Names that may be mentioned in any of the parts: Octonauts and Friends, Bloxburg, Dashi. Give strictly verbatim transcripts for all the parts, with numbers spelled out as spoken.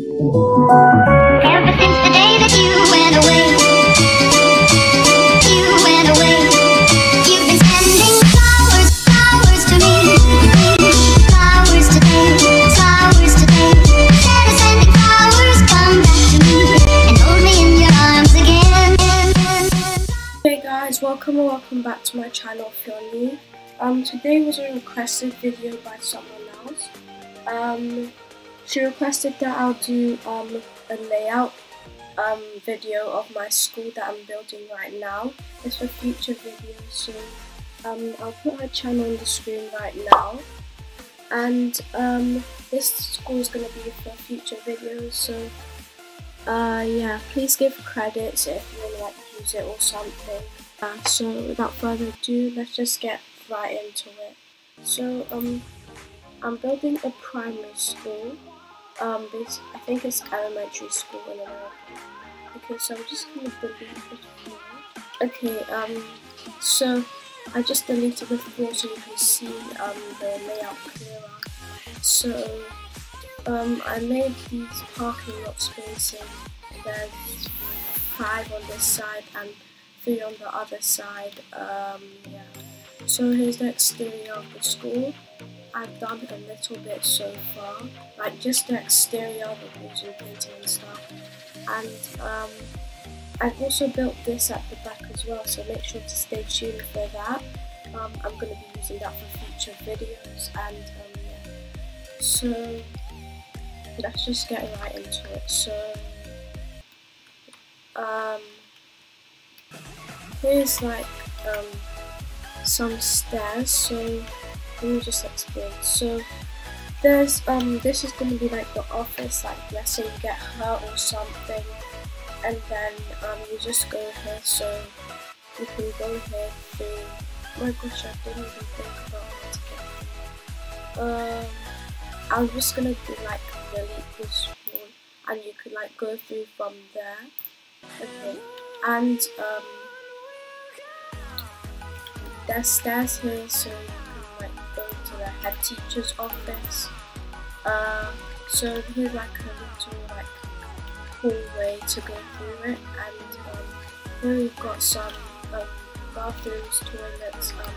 Ever since the day that you went away, you went away, you've been sending flowers, flowers to me, flowers today, flowers today. Instead of sending flowers, come back to me and hold me in your arms again. Hey guys, welcome and welcome back to my channel if you're new. Um, today was a requested video by someone else. Um, She requested that I'll do um, a layout um, video of my school that I'm building right now. It's for future videos, so um, I'll put her channel on the screen right now. And um, this school is going to be for future videos, so uh, yeah, please give credits if you really like to use it or something. Uh, so without further ado, let's just get right into it. So um, I'm building a primary school. Um, this, I think it's elementary school in America. Okay, so I'm just gonna delete it. Okay, um, so I just deleted the floor so you can see um the layout clearer. So um, I made these parking lot spaces. There's five on this side and three on the other side. Um, yeah. So here's the exterior of the school. I've done a little bit so far, like just the exterior, the walls and painting and stuff. And um, I've also built this at the back as well, so make sure to stay tuned for that. Um, I'm going to be using that for future videos, and um, yeah. So let's just get right into it. So um, here's like um, some stairs. So let me just explain. So there's um this is gonna be like the office, like let's say you get hurt or something, and then um you just go here, so you can go here through. Oh my gosh, I didn't even think about how to get here. Um I'm just gonna do like delete this one, and you can like go through from there. Okay. And um there's stairs here, so the head teacher's office. Uh, so here's like a little like hallway to go through it, and um, here we've got some um, bathrooms, toilets. Um,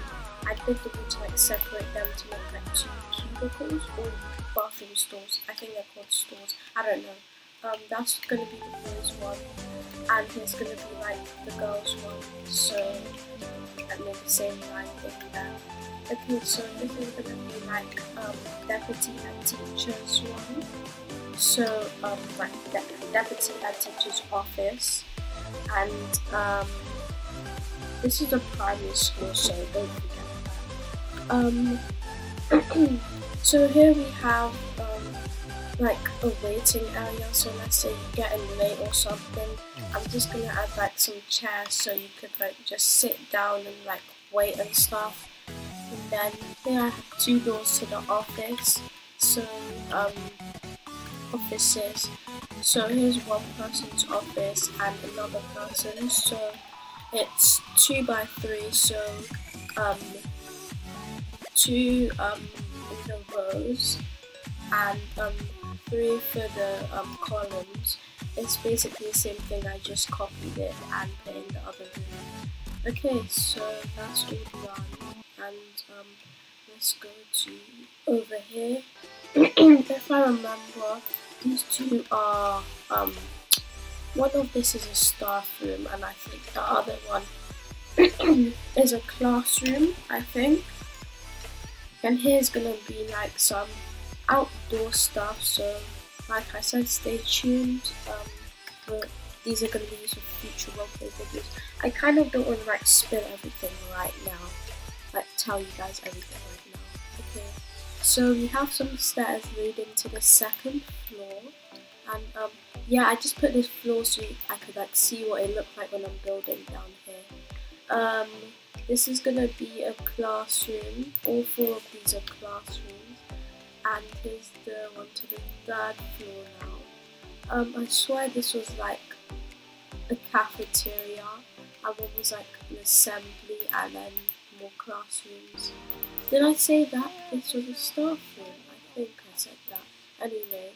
I think they need to like separate them to make like two cubicles or bathroom stalls. I think they're called stalls. I don't know. Um, that's gonna be the boys' one, and here's gonna be like the girls' one. So and then the same line thing there. Okay, so this is going to be like um, deputy and teacher's one. So, um, like de deputy and teacher's office. And um, this is a primary school, so don't forget that. Um, so here we have um, like a waiting area. So let's say you're getting late or something. I'm just going to add like some chairs so you could like just sit down and like wait and stuff. Then here I have two doors to the office, so um, offices. So here's one person's office and another person. So it's two by three, so um, two um, in the rows and um, three for the um, columns. It's basically the same thing. I just copied it and put in the other room. Okay, so that's all done. And um, let's go to over here. If I remember, these two are um, one of this is a staff room, and I think the other one is a classroom, I think. And here's gonna be like some outdoor stuff. So, like I said, stay tuned. Um, for these are gonna be used for future roleplay videos. I kind of don't want to like spill everything right now. Like tell you guys everything right now. Okay, so we have some stairs leading to the second floor, and um, yeah, I just put this floor so I could like see what it looked like when I'm building down here. Um, this is gonna be a classroom. All four of these are classrooms, and here's the one to the third floor now. Um, I swear this was like a cafeteria, and one was like an assembly, and then classrooms. Did I say that? This was a staff room. I think I said that. Anyway,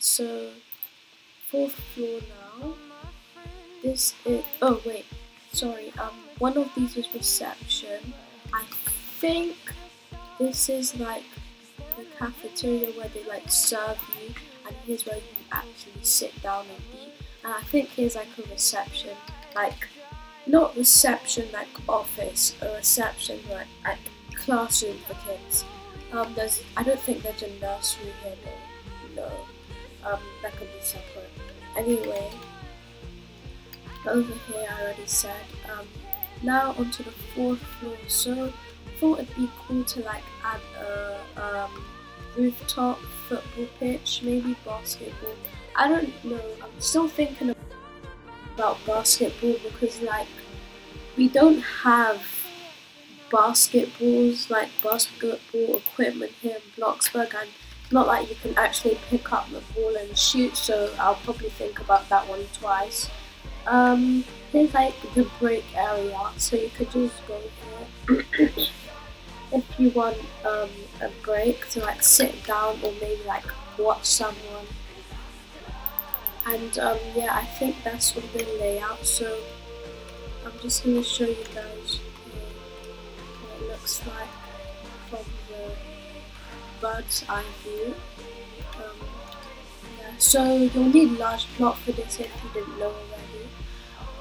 so fourth floor now. This is, oh wait, sorry, um, one of these is reception. I think this is like the cafeteria where they like serve you, and here's where you actually sit down and eat. And I think here's like a reception, like not reception like office, a reception like, like classroom for kids. Um, there's, I don't think there's a nursery here though, no, no. Um, that could be separate. Anyway, over here I already said, um, now onto the fourth floor. So I thought it'd be cool to like add a um, rooftop football pitch, maybe basketball. I don't know, I'm still thinking about basketball because like, we don't have basketballs, like basketball equipment here in Bloxburg, and not like you can actually pick up the ball and shoot, so I'll probably think about that one twice. Um, there's like the break area, so you could just go here if you want um, a break to like sit down or maybe like watch someone. And um, yeah, I think that's sort of the layout, so I'm just going to show you guys what it looks like from the bird's eye view. Um, yeah. So you'll need large plot for this if you didn't know already.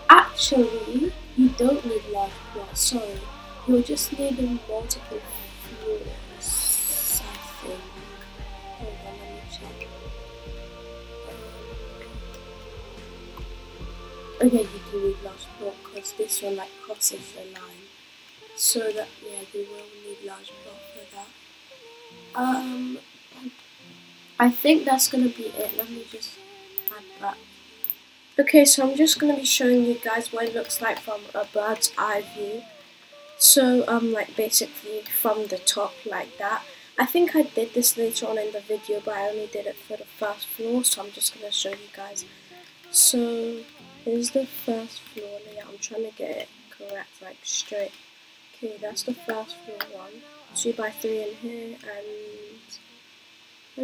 Actually, you don't need large plot, sorry. You'll just need multiple floors, I think. Hold on, let me check. Okay, you do need large plot because this one like crosses the line. So that, yeah, you will need large plot for that. Um, I think that's gonna be it. Let me just add that. Okay, so I'm just gonna be showing you guys what it looks like from a bird's eye view. So um, like basically from the top like that. I think I did this later on in the video, but I only did it for the first floor. So I'm just gonna show you guys. So here's the first floor layout. I'm trying to get it correct, like straight. Okay, that's the first floor one. Two by three in here, and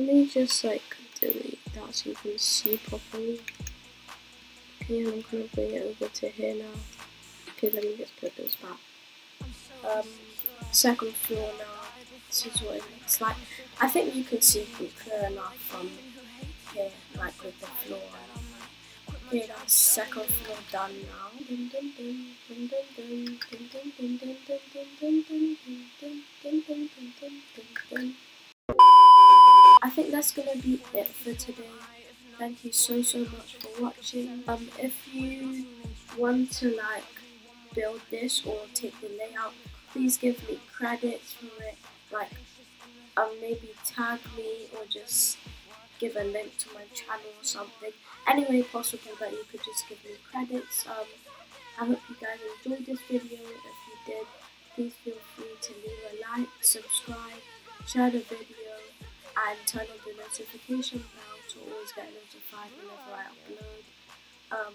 let me just like delete that so you can see properly. Okay, I'm gonna bring it over to here now. Okay, let me just put this back. Um, second floor now. This is what it looks like. I think you can see pretty clear enough from here, like with the floor. Okay, that's second floor done now. Dun, dun, dun, dun, dun, dun, dun, dun, dun, dun, dun, dun, dun, dun, dun, dun. I think that's gonna be it for today. Thank you so so much for watching. Um, if you want to like build this or take the layout, please give me credits for it. Like, um, maybe tag me or just give a link to my channel or something. Any way possible that you could just give me credits. Um, I hope you guys enjoyed this video. If you did, please feel free to leave a like, subscribe, share the video, and turn on the notification bell to always get notified whenever I upload. Um,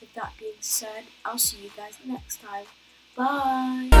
with that being said, I'll see you guys next time. Bye!